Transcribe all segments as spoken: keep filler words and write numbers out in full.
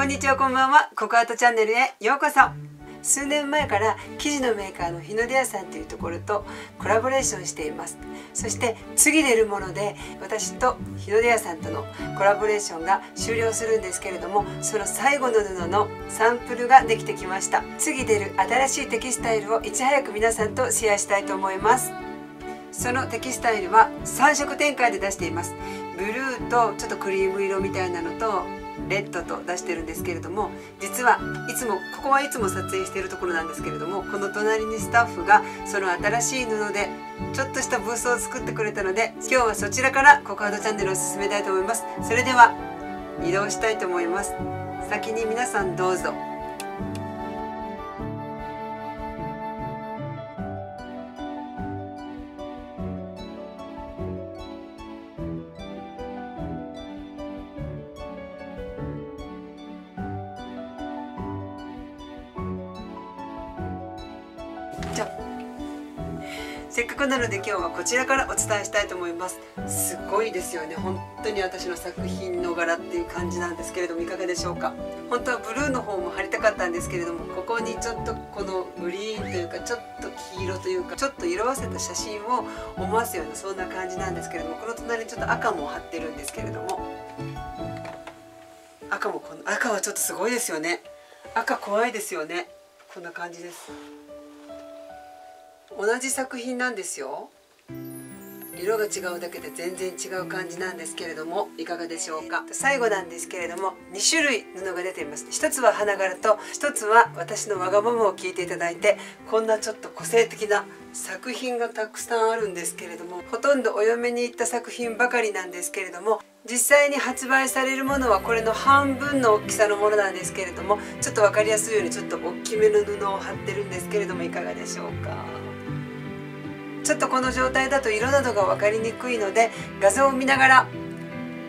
こんにちは、こんばんは。ココアートチャンネルへようこそ。数年前から生地のメーカーの日の出屋さんというところとコラボレーションしています。そして次出るもので私と日の出屋さんとのコラボレーションが終了するんですけれども、その最後の布のサンプルができてきました。次出る新しいテキスタイルをいち早く皆さんとシェアしたいと思います。そのテキスタイルはさん色展開で出しています。ブルーとちょっとクリーム色みたいなのとレッドと出してるんですけれども、実はいつもここはいつも撮影しているところなんですけれども、この隣にスタッフがその新しい布でちょっとしたブースを作ってくれたので、今日はそちらからココアートチャンネルを進めたいと思います。それでは移動したいと思います。先に皆さんどうぞ。せっかくなので今日はこちらからお伝えしたいと思います。すごいですよね。本当に私の作品の柄っていう感じなんですけれども、いかがでしょうか。本当はブルーの方も貼りたかったんですけれども、ここにちょっとこのグリーンというかちょっと黄色というかちょっと色あせた写真を思わすようなそんな感じなんですけれども、この隣にちょっと赤も貼ってるんですけれども、赤もこの赤はちょっとすごいですよね。赤怖いですよね。こんな感じです。同じ作品なんですよ。色が違うだけで全然違う感じなんですけれども、いかがでしょうか。最後なんですけれども、に種類布が出ています。一つは花柄と、一つは私のわがままを聞いていただいてこんなちょっと個性的な作品がたくさんあるんですけれども、ほとんどお嫁に行った作品ばかりなんですけれども、実際に発売されるものはこれの半分の大きさのものなんですけれども、ちょっと分かりやすいようにちょっと大きめの布を貼ってるんですけれども、いかがでしょうか。ちょっとこの状態だと色などが分かりにくいので、画像を見ながら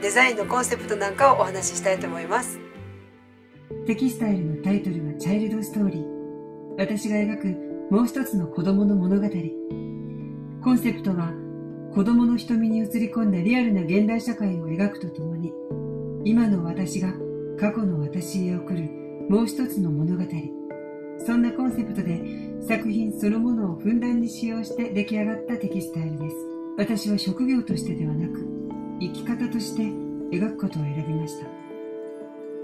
デザインのコンセプトなんかをお話ししたいと思います。テキスタイルのタイトルは「チャイルドストーリー」。私が描くもう一つの子どもの物語。コンセプトは子どもの瞳に映り込んだリアルな現代社会を描くとともに、今の私が過去の私へ送るもう一つの物語。そんなコンセプトで作品そのものをふんだんに使用して出来上がったテキスタイルです。私は職業としてではなく、生き方として描くことを選びました。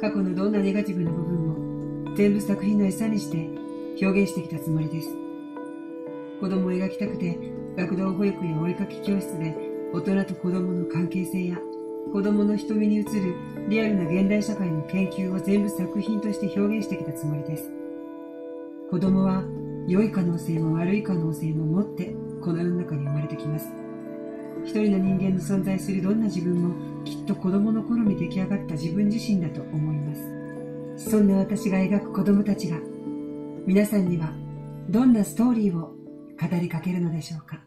過去のどんなネガティブな部分も全部作品の餌にして表現してきたつもりです。子供を描きたくて、学童保育やお絵かき教室で大人と子供の関係性や子供の瞳に映るリアルな現代社会の研究を全部作品として表現してきたつもりです。子供は良い可能性も悪い可能性も持ってこの世の中に生まれてきます。一人の人間の存在するどんな自分もきっと子供の頃に出来上がった自分自身だと思います。そんな私が描く子供たちが皆さんにはどんなストーリーを語りかけるのでしょうか。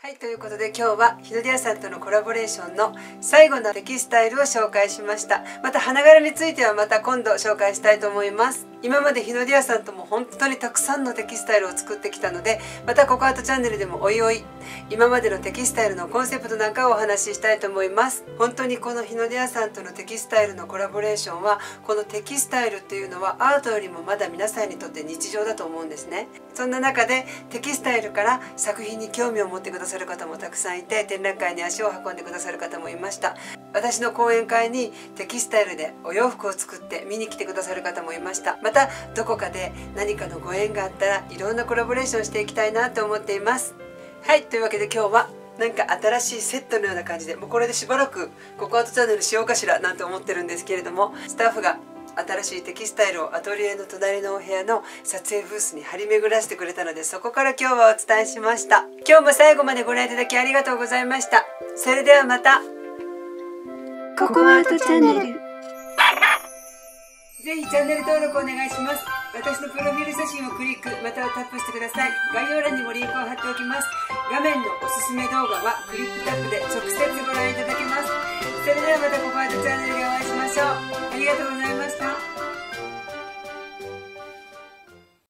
はい、ということで今日は日の出屋さんとのコラボレーションの最後のテキスタイルを紹介しました。また花柄についてはまた今度紹介したいと思います。今まで日の出屋さんとも本当にたくさんのテキスタイルを作ってきたので、またココアートチャンネルでもおいおい今までのテキスタイルのコンセプトなんかをお話ししたいと思います。本当にこの日の出屋さんとのテキスタイルのコラボレーションは、このテキスタイルっていうのはアートよりもまだ皆さんにとって日常だと思うんですね。そんな中でテキスタイルから作品に興味を持ってくださいされる方もたくさんいて、展覧会に足を運んでくださる方もいました。私の講演会にテキスタイルでお洋服を作って見に来てくださる方もいました。またどこかで何かのご縁があったらいろんなコラボレーションしていきたいなと思っています。はい、というわけで今日はなんか新しいセットのような感じで、もうこれでしばらくココアートチャンネルしようかしらなんて思ってるんですけれども、スタッフが新しいテキスタイルをアトリエの隣のお部屋の撮影ブースに張り巡らしてくれたので、そこから今日はお伝えしました。今日も最後までご覧いただきありがとうございました。それではまた。ココアートチャンネル、ぜひチャンネル登録お願いします。私のプロフィール写真をクリックまたはタップしてください。概要欄にもリンクを貼っておきます。画面のおすすめ動画はクリックタップで直接ご覧いただけます。それではまたココアートチャンネルでお会いしましょう。ありがとうございました。